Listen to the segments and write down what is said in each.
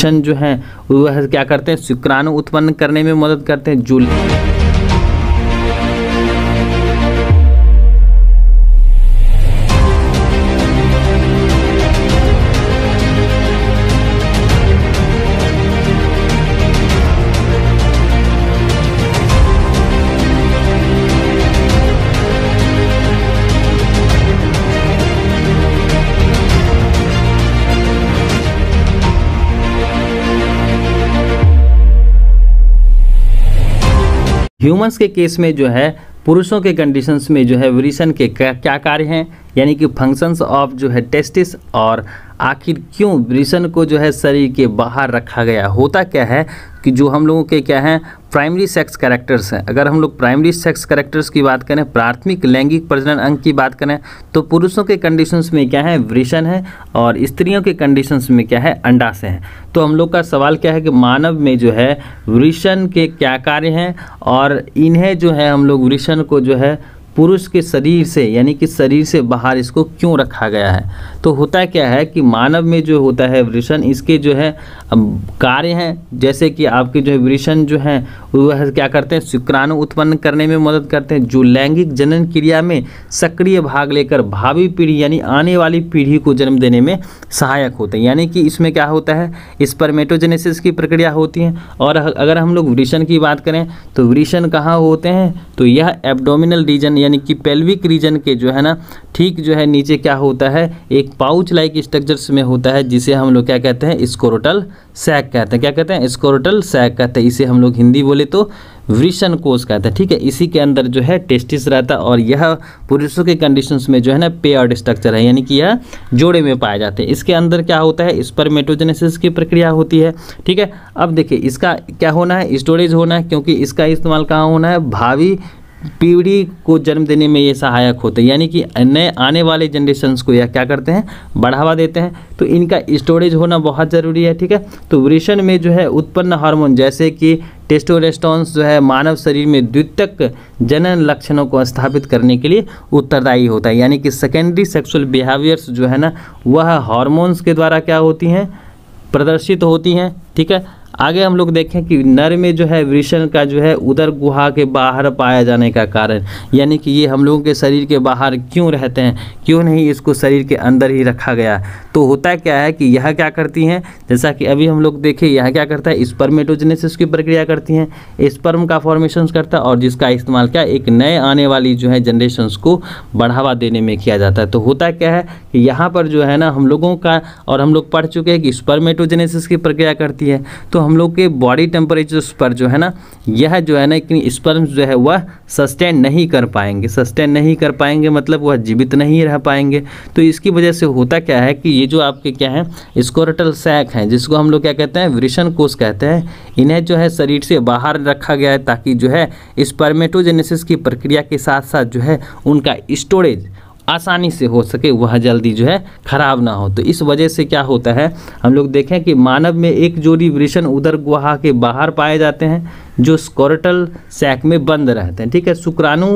शन जो है वह क्या करते हैं, शुक्राणु उत्पन्न करने में मदद करते हैं। जो ह्यूमंस के केस में जो है पुरुषों के कंडीशंस में जो है वृषण के क्या कार्य हैं, यानी कि फंक्शंस ऑफ जो है टेस्टिस, और आखिर क्यों वृषण को जो है शरीर के बाहर रखा गया। होता क्या है कि जो हम लोगों के क्या हैं प्राइमरी सेक्स कैरेक्टर्स हैं। अगर हम लोग प्राइमरी सेक्स कैरेक्टर्स की बात करें, प्राथमिक लैंगिक प्रजनन अंग की बात करें, तो पुरुषों के कंडीशंस में क्या है वृषण है और स्त्रियों के कंडीशंस में क्या है अंडाशय है। तो हम लोग का सवाल क्या है कि मानव में जो है वृषण के क्या कार्य हैं और इन्हें जो है हम लोग वृषण को जो है पुरुष के शरीर से यानी कि शरीर से बाहर इसको क्यों रखा गया है। तो होता क्या है कि मानव में जो होता है वृषण, इसके जो है कार्य हैं जैसे कि आपके जो है वृषण जो है वह क्या करते हैं, शुक्राणु उत्पन्न करने में मदद करते हैं, जो लैंगिक जनन क्रिया में सक्रिय भाग लेकर भावी पीढ़ी यानी आने वाली पीढ़ी को जन्म देने में सहायक होते हैं। यानी कि इसमें क्या होता है स्पर्मेटोजेनेसिस की प्रक्रिया होती है। और अगर हम लोग वृषण की बात करें तो वृषण कहाँ होते हैं, तो यह एब्डोमिनल रीजन यानी कि पेल्विक रीजन के जो है ना ठीक जो है नीचे क्या होता है एक पाउच लाइक स्ट्रक्चर्स में होता है, जिसे हम लोग क्या कहते हैं स्कोरोटल सैक कहते हैं। क्या कहते हैं स्कोरोटल सैक कहते हैं। इसे हम लोग हिंदी बोले तो वृषण कोष कहते हैं, ठीक है। इसी के अंदर जो है टेस्टिस रहता है और यह पुरुषों के कंडीशंस में जो है ना पेयर्ड स्ट्रक्चर है, यानी कि यह जोड़े में पाया जाते हैं। इसके अंदर क्या होता है स्पर्मेटोजेनेसिस की प्रक्रिया होती है, ठीक है। अब देखिए इसका क्या होना है, स्टोरेज होना है, क्योंकि इसका इस्तेमाल कहाँ होना है भावी पीढ़ी को जन्म देने में ये सहायक होते हैं, यानी कि नए आने वाले जनरेशन्स को यह क्या करते हैं बढ़ावा देते हैं। तो इनका स्टोरेज होना बहुत ज़रूरी है, ठीक है। तो वृषण में जो है उत्पन्न हार्मोन जैसे कि टेस्टोस्टेरोन्स जो है मानव शरीर में द्वितीयक जनन लक्षणों को स्थापित करने के लिए उत्तरदायी होता है, यानी कि सेकेंडरी सेक्सुअल बिहेवियर्स जो है ना वह हार्मोन्स के द्वारा क्या होती हैं प्रदर्शित होती हैं, ठीक है। आगे हम लोग देखें कि नर में जो है वृषण का जो है उदर गुहा के बाहर पाया जाने का कारण, यानी कि ये हम लोगों के शरीर के बाहर क्यों रहते हैं, क्यों नहीं इसको शरीर के अंदर ही रखा गया। तो होता क्या है कि यह क्या करती हैं, जैसा कि अभी हम लोग देखें यह क्या करता है स्पर्मेटोजेनेसिस की प्रक्रिया करती हैं, स्पर्म का फॉर्मेशन करता है और जिसका इस्तेमाल क्या एक नए आने वाली जो है जनरेशन्स को बढ़ावा देने में किया जाता है। तो होता क्या है कि यहाँ पर जो है ना हम लोगों का और हम लोग पढ़ चुके हैं कि स्पर्मेटोजेनेसिस की प्रक्रिया करती है। तो हम लोग के बॉडी टेम्परेचर पर जो है ना यह जो है ना कि स्पर्म्स जो है वह सस्टेन नहीं कर पाएंगे, सस्टेन नहीं कर पाएंगे मतलब वह जीवित नहीं रह पाएंगे। तो इसकी वजह से होता क्या है कि ये जो आपके क्या है स्कोरेटल सैक हैं, जिसको हम लोग क्या कहते हैं वृषण कोष कहते हैं, इन्हें जो है शरीर से बाहर रखा गया है ताकि जो है स्पर्मेटोजेनेसिस की प्रक्रिया के साथ साथ जो है उनका स्टोरेज आसानी से हो सके, वह जल्दी जो है खराब ना हो। तो इस वजह से क्या होता है हम लोग देखें कि मानव में एक जोड़ी वृषण उदर गुहा के बाहर पाए जाते हैं जो स्कोरेटल सैक में बंद रहते हैं, ठीक है। शुक्राणु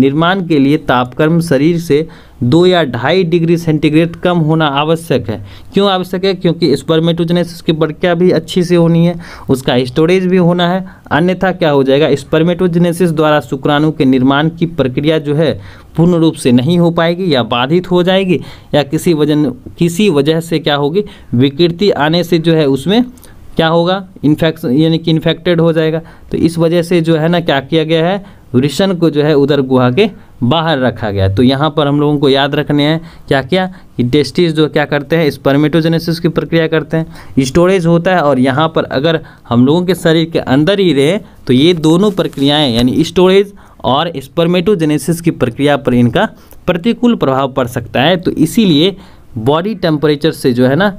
निर्माण के लिए तापक्रम शरीर से 2 या 2.5 डिग्री सेंटीग्रेड कम होना आवश्यक है। क्यों आवश्यक है, क्योंकि स्पर्मेटोजेनेसिस की प्रक्रिया भी अच्छी से होनी है, उसका स्टोरेज भी होना है, अन्यथा क्या हो जाएगा स्पर्मेटोजेनेसिस द्वारा शुक्राणु के निर्माण की प्रक्रिया जो है पूर्ण रूप से नहीं हो पाएगी या बाधित हो जाएगी या किसी वजह से क्या होगी विकृति आने से जो है उसमें क्या होगा इन्फेक्शन यानी कि इन्फेक्टेड हो जाएगा। तो इस वजह से जो है ना क्या किया गया है वृषण को जो है उदर गुहा के बाहर रखा गया। तो यहाँ पर हम लोगों को याद रखने हैं क्या क्या कि टेस्टिस जो क्या करते हैं स्पर्मेटोजेनेसिस की प्रक्रिया करते हैं, स्टोरेज होता है और यहाँ पर अगर हम लोगों के शरीर के अंदर ही रहे तो ये दोनों प्रक्रियाएँ यानी स्टोरेज और स्पर्मेटोजेनेसिस की प्रक्रिया पर इनका प्रतिकूल प्रभाव पड़ सकता है। तो इसीलिए बॉडी टेम्परेचर से जो है ना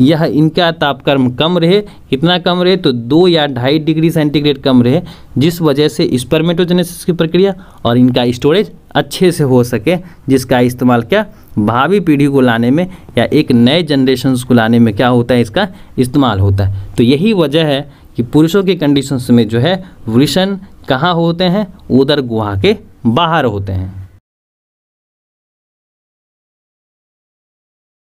यह इनका तापक्रम कम रहे, कितना कम रहे तो 2 या 2.5 डिग्री सेंटीग्रेड कम रहे, जिस वजह से स्पर्मेटोजेनेसिस की प्रक्रिया और इनका स्टोरेज अच्छे से हो सके, जिसका इस्तेमाल क्या भावी पीढ़ी को लाने में या एक नए जनरेशन्स को लाने में क्या होता है इसका इस्तेमाल होता है। तो यही वजह है कि पुरुषों के कंडीशंस में जो है वृषण कहाँ होते हैं उदर गुहा के बाहर होते हैं।